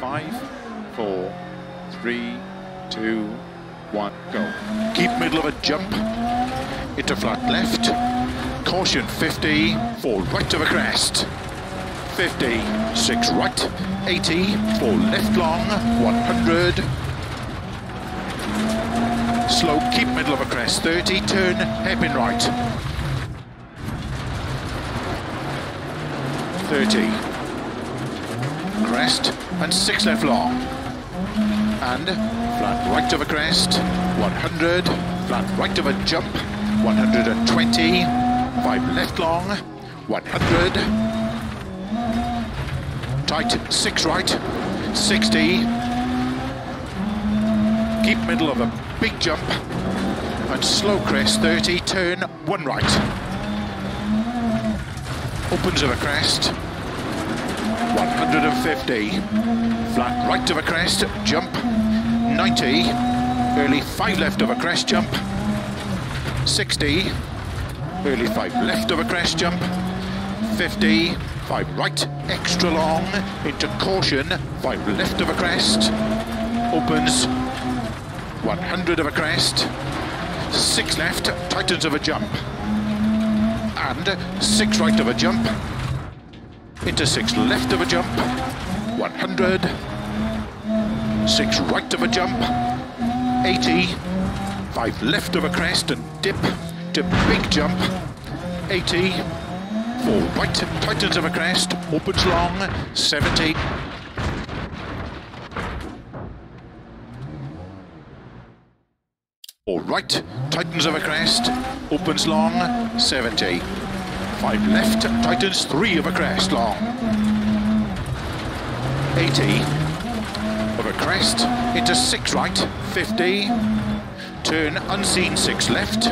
5, 4, 3, 2, 1, go. Keep middle of a jump, into flat left, caution 50, fall right to the crest, 50, 6 right, 80, fall left long, 100, slow, keep middle of a crest, 30, turn, hairpin right, 30, crest and 6 left long and flat right of a crest 100, flat right of a jump 120, 5 left long 100, tight 6 right 60, keep middle of a big jump and slow crest 30, turn 1 right, opens of a crest 150, flat right of a crest, jump, 90, early 5 left of a crest jump, 60, early 5 left of a crest jump, 50, 5 right, extra long, into caution, 5 left of a crest, opens, 100 of a crest, 6 left, tightens of a jump, and 6 right of a jump, into 6 left of a jump, 100, 6 right of a jump, 80, 5 left of a crest and dip to big jump, 80, 4 right, tightens of a crest, opens long, 70, or right, tightens of a crest, opens long, 70. 5 left, tightens 3 of a crest long, 80 of a crest, into 6 right, 50, turn unseen 6 left,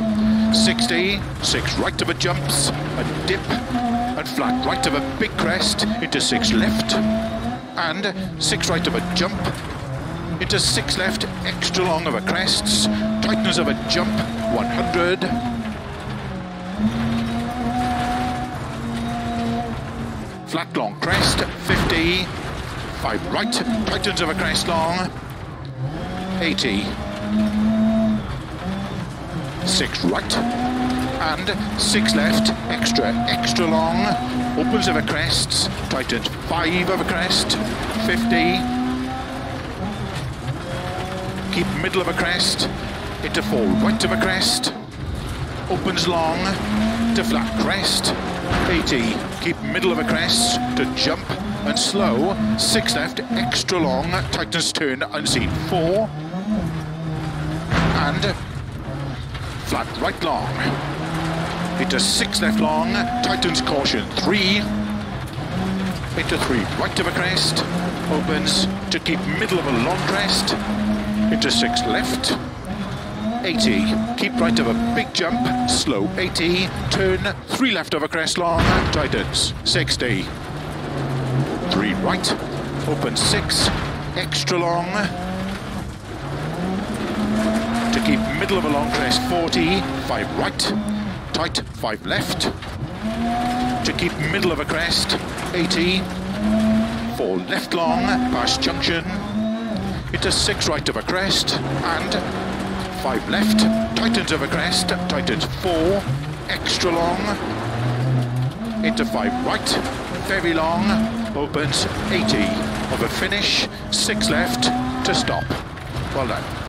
60, 6 right of a jumps, a dip, and flat right of a big crest, into 6 left, and 6 right of a jump, into 6 left, extra long of a crests, tightens of a jump, 100, flat long crest, 50, 5 right, tightens of a crest long, 80, 6 right, and 6 left, extra long, opens of a crest, tightens 5 of a crest, 50, keep middle of a crest, into 4 right of a crest, opens long, to flat crest, 80, keep middle of a crest to jump and slow, 6 left, extra long, tightens turn unseen 4, and flat right long, into 6 left long, tightens caution 3, into 3 right of a crest, opens to keep middle of a long crest, into 6 left, 80, keep right of a big jump, slow 80, turn 3 left of a crest long, tightens 60, 3 right, open 6, extra long, to keep middle of a long crest 40, 5 right, tight 5 left, to keep middle of a crest 80, 4 left long, past junction, into 6 right of a crest, and 5 left, tightens of a crest, tightens 4, extra long, into 5 right, very long, opens 80 of a finish, 6 left to stop. Well done.